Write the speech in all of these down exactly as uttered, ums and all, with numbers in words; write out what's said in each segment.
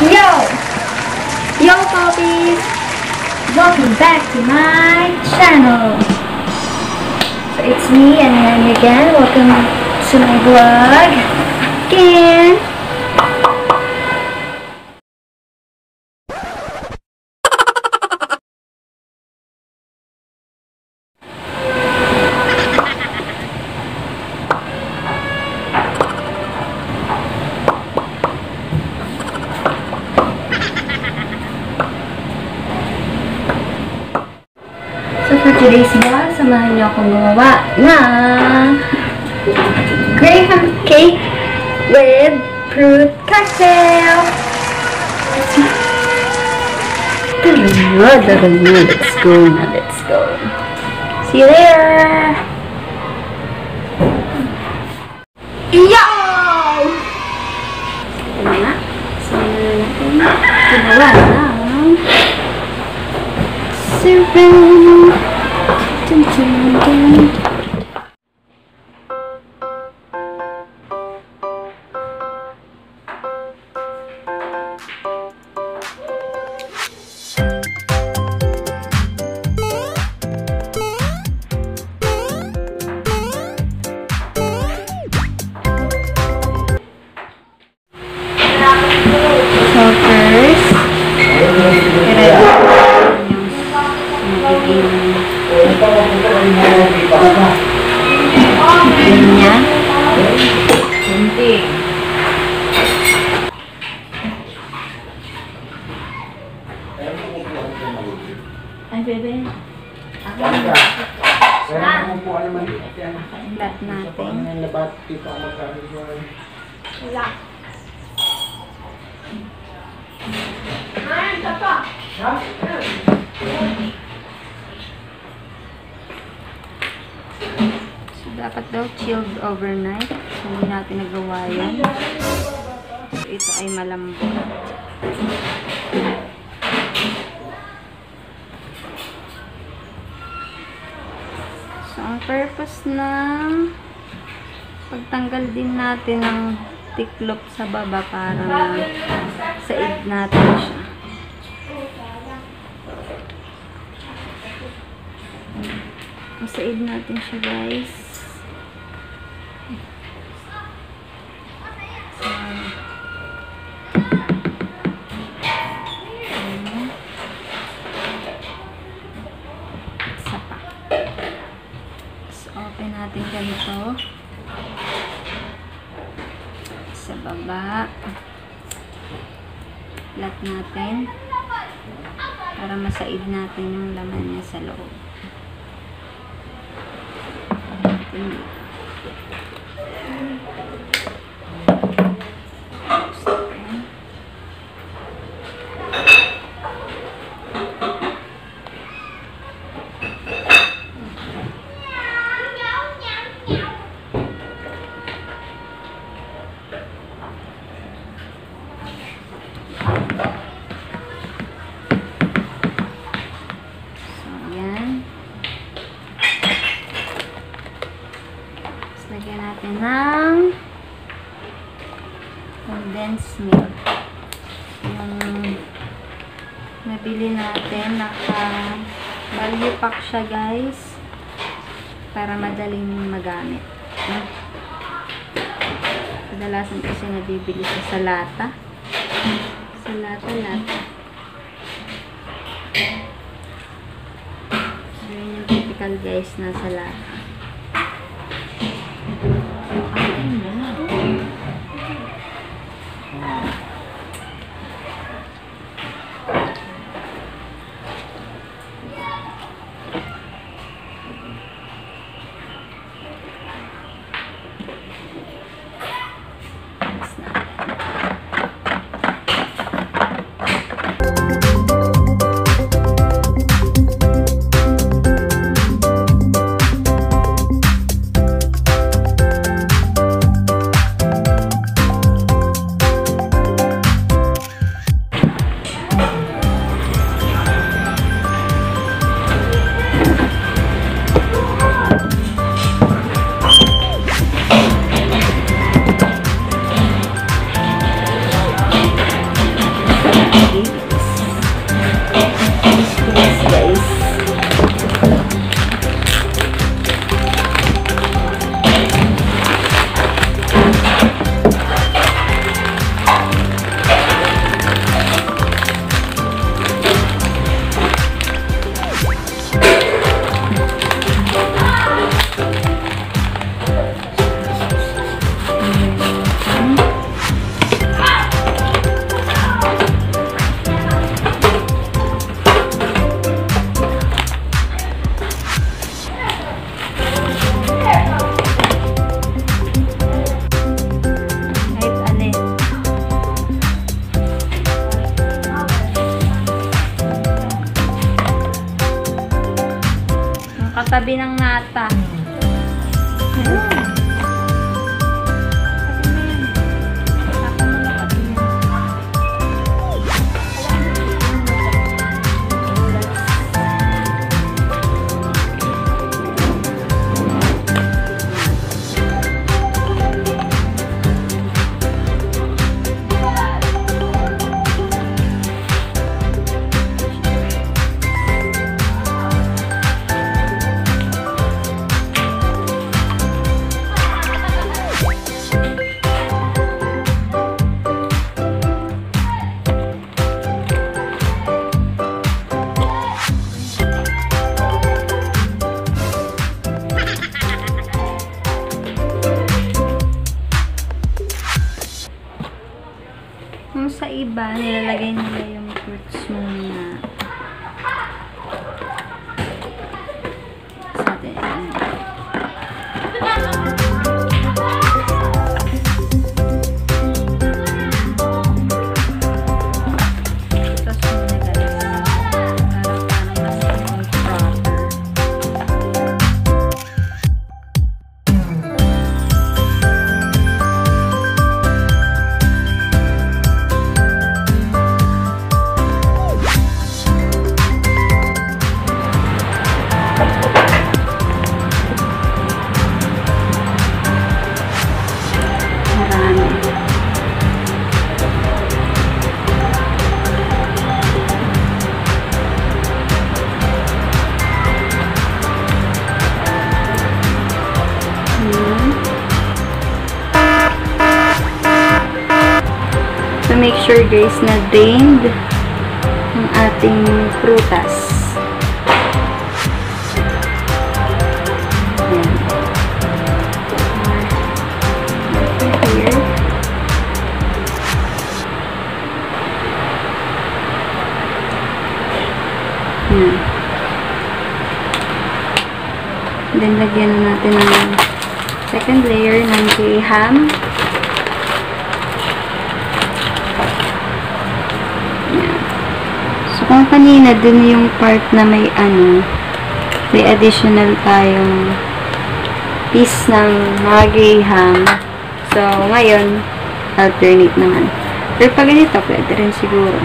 Yo! Yo, Pulpys! Welcome back to my channel! So it's me and Annie again. Welcome to my vlog again! Today's vlog, samahan niyo akong gumawa ng graham cake with fruit cocktail. Let's go now, let's go. See you later! Yo! Ito na. So, gumawa ng syrup. Dun, dun, dun. Ay, bebe. Ako ang lahat. Kaya kung puan naman dito. Lahat natin. Sa paan ng labat, di pa ang magkakagawa. Wala. Ay, ito pa. Ha? So, dapat daw chilled overnight. Hindi natin nagawa yan. Ito ay malambot. Ang purpose ng pagtanggal din natin ng tiklop sa baba para said natin siya. Said natin siya, guys. Natin ganito sa baba, flat natin para masaid natin yung laman niya sa loob. Ng condensed milk. Yung nabili natin, naka-value pack siya, guys, para madaling magamit. Kadalasan kasi nabibili siya sa lata. Sa lata, lata. So, yun yung typical, guys, na sa lata. tabi ng nata. Hmm. Sa iba, nilalagay nila yung fruits muna. Sa atin. Make sure guys na drained ang ating prutas. Ayan. Here. Ayan. Then lagyan natin ng second layer ng ham. Kung kanina, dun yung part na may ano, may additional tayong piece ng maghey ham. So, ngayon, alternate naman. Pero pag ganito, pwede rin siguro.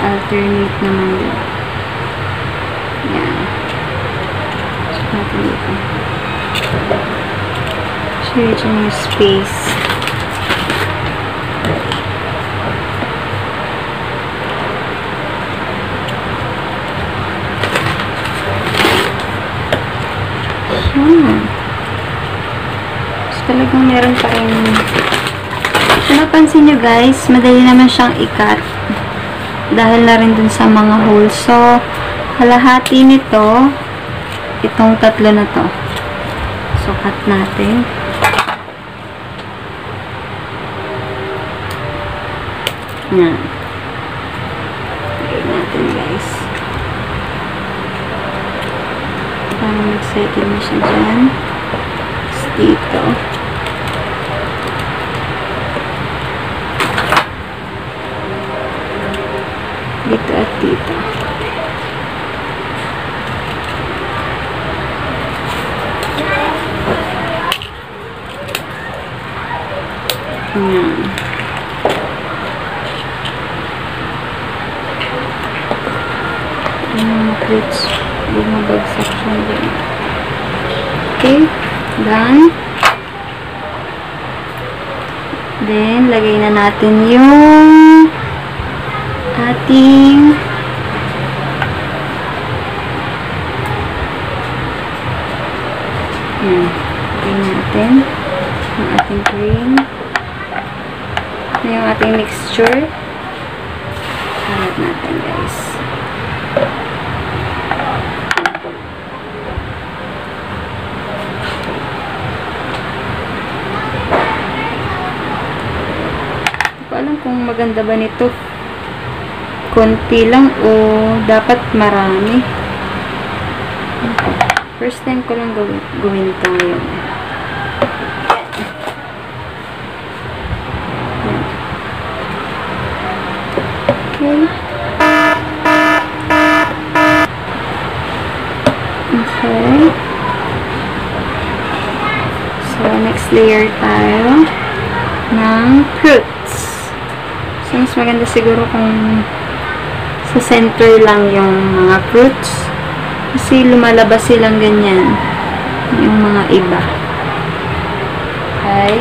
Alternate naman yun. Yan. So, natin dito. Create a new space. Hmm. So, talagang meron pa rin. So, napansin nyo guys, madali naman siyang i-cut. Dahil na rin dun sa mga holes. So, kalahati nito, itong tatlo na to. So, cut natin. Yan. Lagay natin guys. Parang nag-settle na siya dyan. Tapos dito. Dito at dito. Yan. Which bumabagsak siya din. Okay. Done. Then, lagay na natin yung ating yan. Lagay natin yung ating cream. Yung ating mixture. Alat natin guys. Kung maganda ba nito, konti lang o dapat marami. First time ko lang gawin, gawin ito ngayon. Okay. So, next layer tayo ng fruits. So, mas maganda siguro kung sa center lang yung mga fruits. Kasi lumalabas silang ganyan. Yung mga iba. Okay.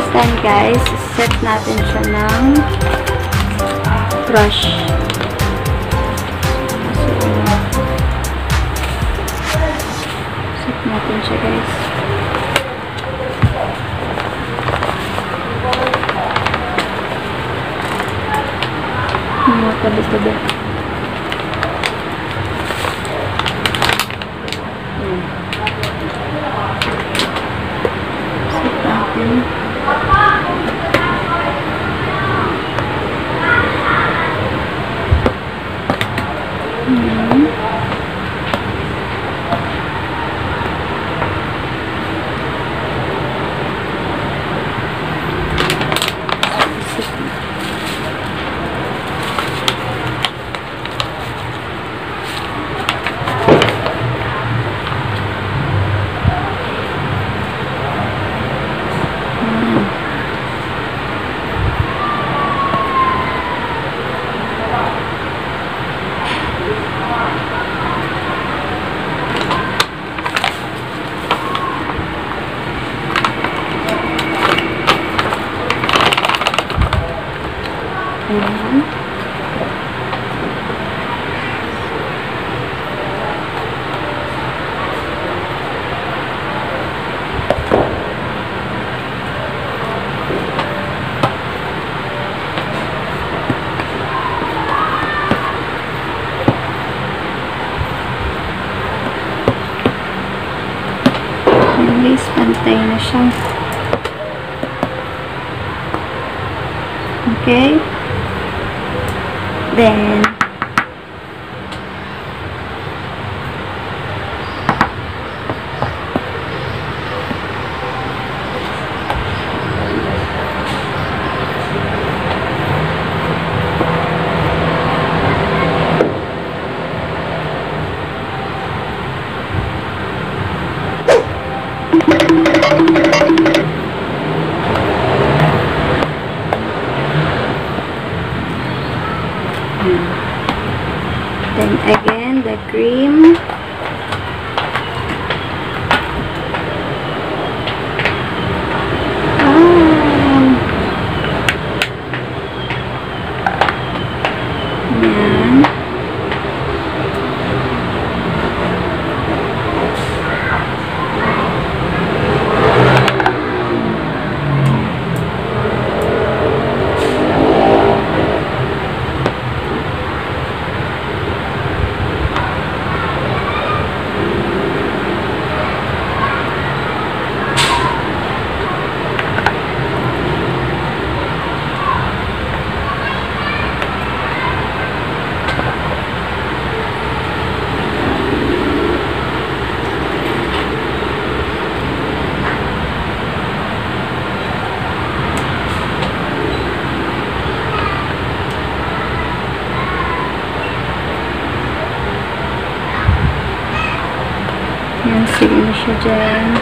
This time, guys, set natin siya ng brush. So, set natin siya, guys. Matabi-tabi. Set natin. Pantay na siya. Okay. Then, mm Yan sili na siya dyan.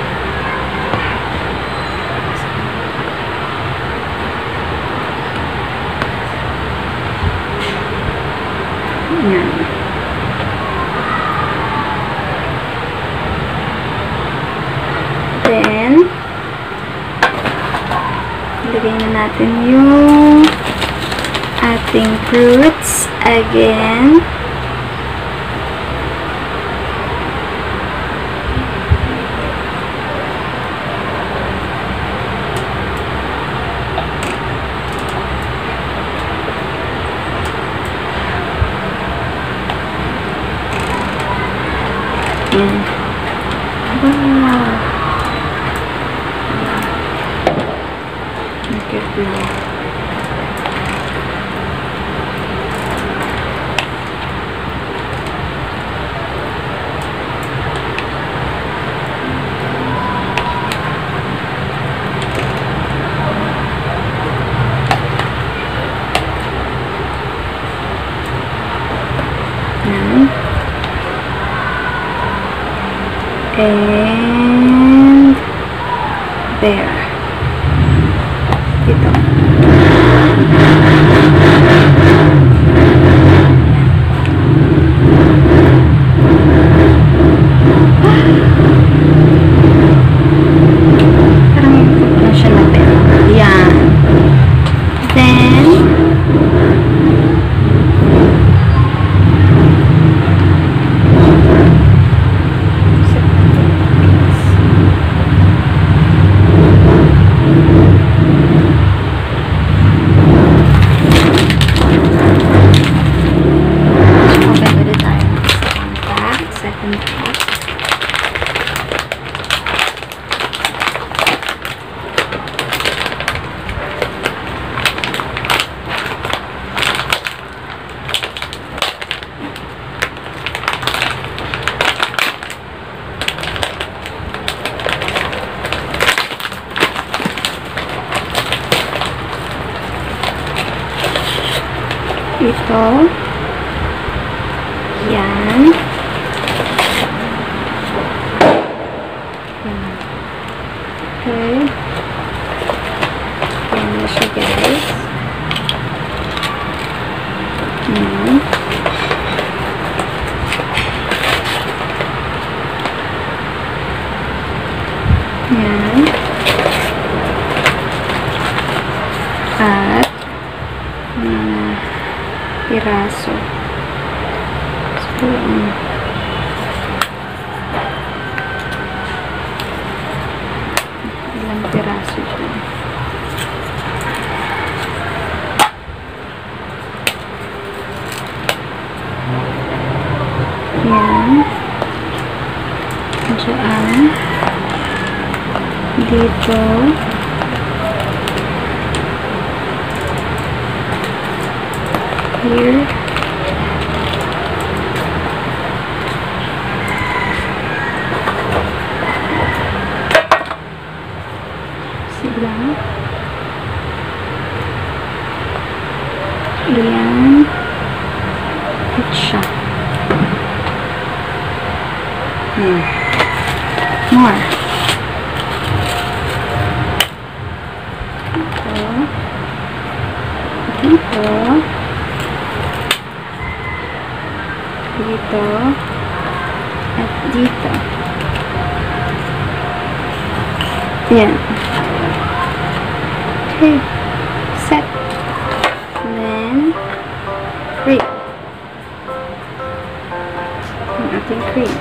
Yan. Then, ilagay na natin yung ating fruits again. And there. Dito. Parang ikot na siya na pero. Yan. Then, ito. Yan. Okay. Yan na siya, guys. Yan. Yan. At yan. Piraso. So, um, ilang piraso dyan. Yan. Diyan. Dito. Here. Sila. Ayan. At siya. Hmm. More. Ito. Ito. Dito at dito. Yan. Okay. Set. And then, cream. Ang ating cream.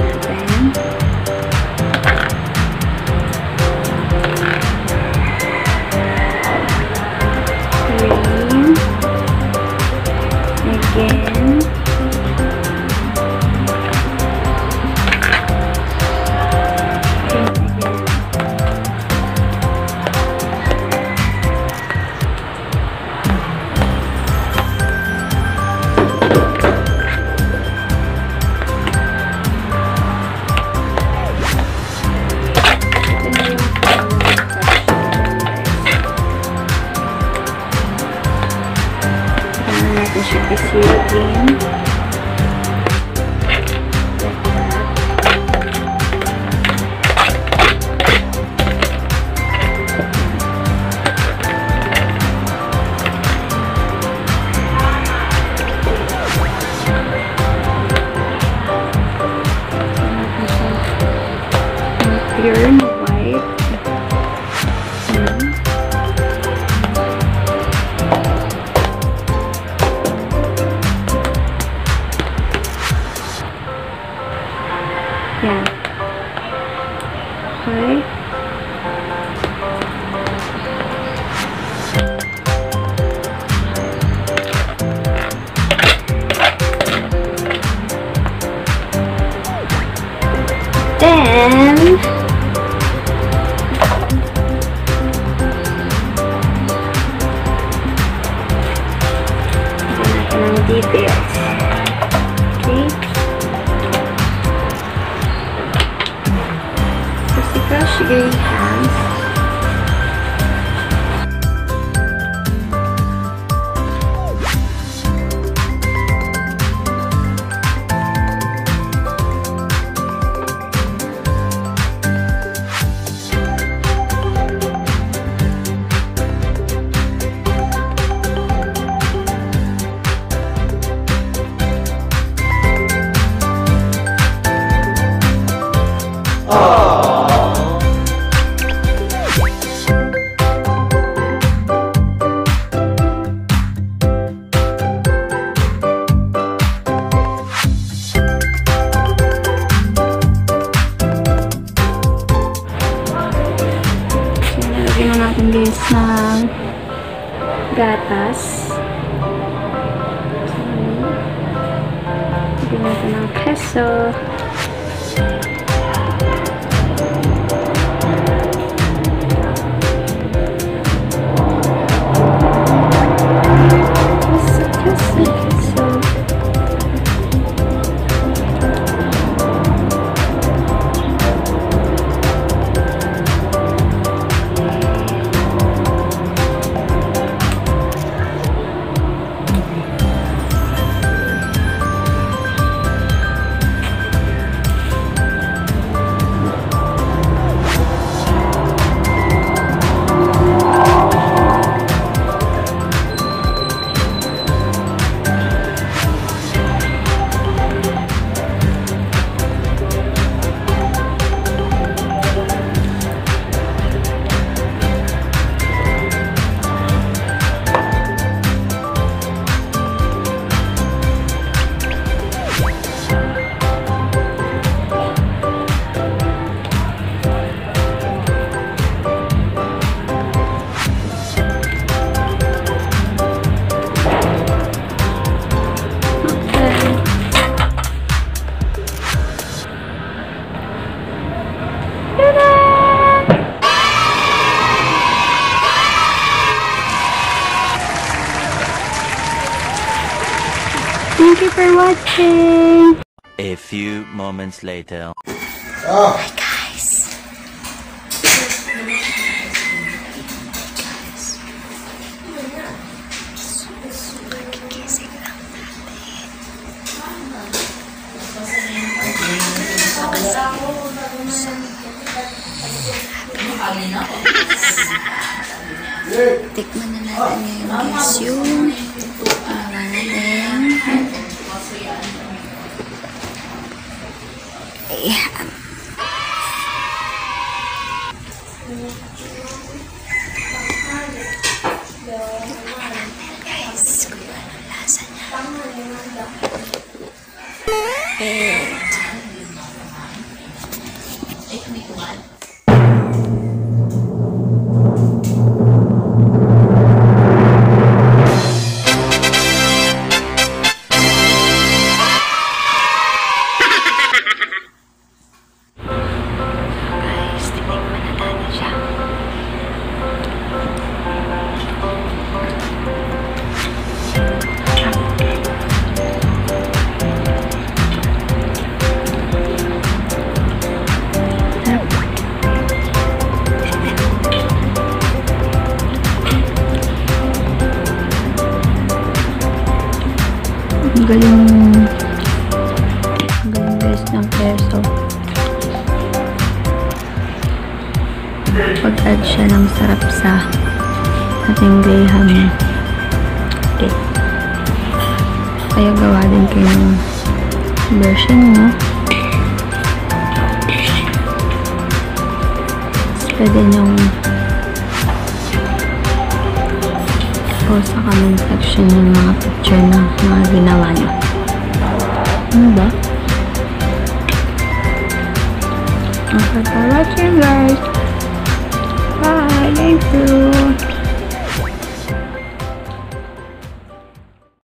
And then, clear and white. Yeah. Okay. Then I'm details. Okay. Just the brush green hands. This ng gatas. Bigyan natin ng keso. Thank you for watching. A few moments later. Oh my guys. Guys. Pagkikising lang natin. Tikman na natin ngayon guys yung malanganin. Yeah. Guys, kung anong lasa niya. Hey. Galing galing guys ng keso. Pag-add siya ng sarap sa ating graham. Okay. Kaya gawa din kayo ng version nyo. pwede nyong post sa comment section yung mga picture na mga ginawa nyo. Ano ba? Thanks for watching, guys. Bye. Thank you.